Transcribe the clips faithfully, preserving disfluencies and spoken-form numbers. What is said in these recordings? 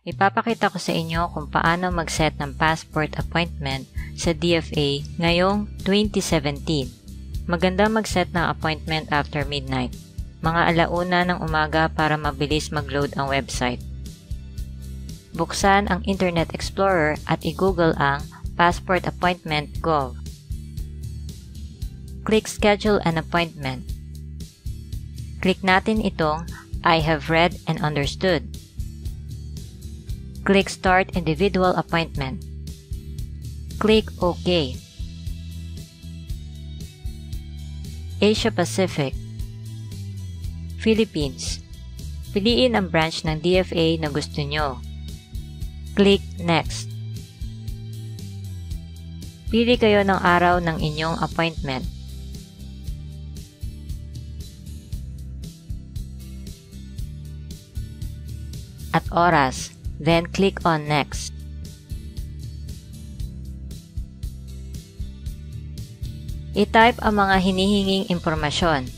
Ipapakita ko sa inyo kung paano mag-set ng passport appointment sa D F A ngayong twenty seventeen. Maganda mag-set ng appointment after midnight, mga alauna ng umaga para mabilis mag-load ang website. Buksan ang Internet Explorer at i-Google ang passport appointment dot gov. Click Schedule an Appointment. Click natin itong I have read and understood. Click Start Individual Appointment. Click OK. Asia Pacific, Philippines. Piliin ang branch ng D F A na gusto nyo. Click Next. Pili kayo ng araw ng inyong appointment. At oras. Then click on Next. I-type ang mga hinihinging impormasyon.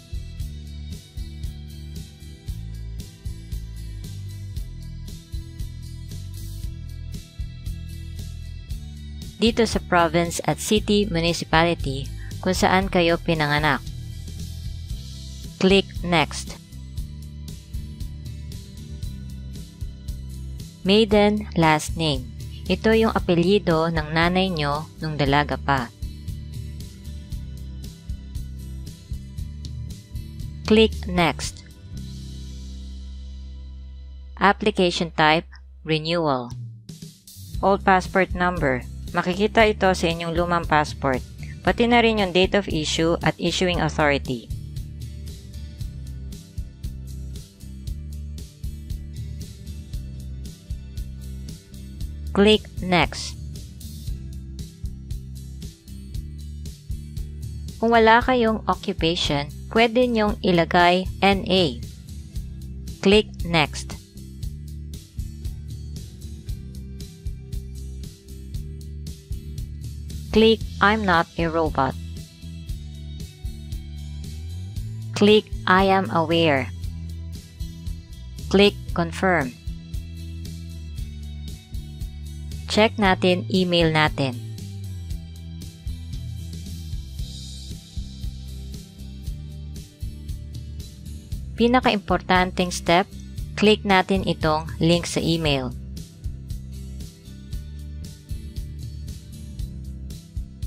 Dito sa province at city municipality kung saan kayo pinanganak. Click Next. Maiden last name. Ito yung apelyido ng nanay nyo nung dalaga pa. Click Next. Application type, renewal. Old passport number. Makikita ito sa inyong lumang passport, pati na rin yung date of issue at issuing authority. Click Next. Kung wala kayong occupation, pwede nyong ilagay N A. Click Next. Click I'm not a robot. Click I am aware. Click Confirm. Check natin email natin. Pinaka-importanting step, click natin itong link sa email.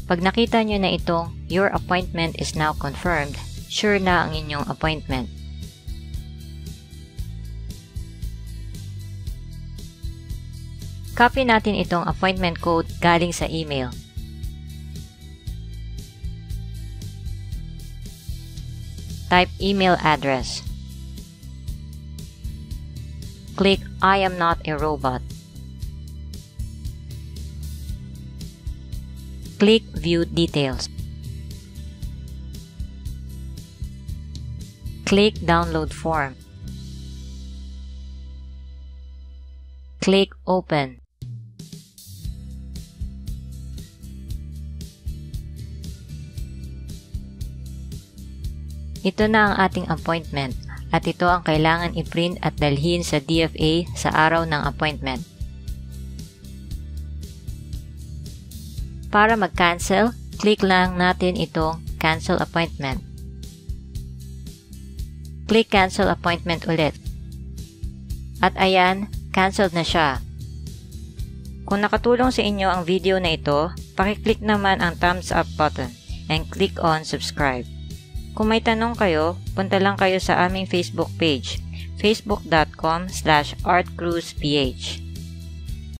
Pag nakita nyo na itong Your appointment is now confirmed, sure na ang inyong appointment. Copy natin itong appointment code galing sa email. Type email address. Click I am not a robot. Click View Details. Click Download Form. Click Open. Ito na ang ating appointment at ito ang kailangan i-print at dalhin sa D F A sa araw ng appointment. Para mag-cancel, click lang natin itong Cancel Appointment. Click Cancel Appointment ulit. At ayan, canceled na siya. Kung nakatulong sa inyo ang video na ito, pakiclick naman ang thumbs up button and click on subscribe. Kung may tanong kayo, punta lang kayo sa aming Facebook page, facebook dot com slash art cruz p h.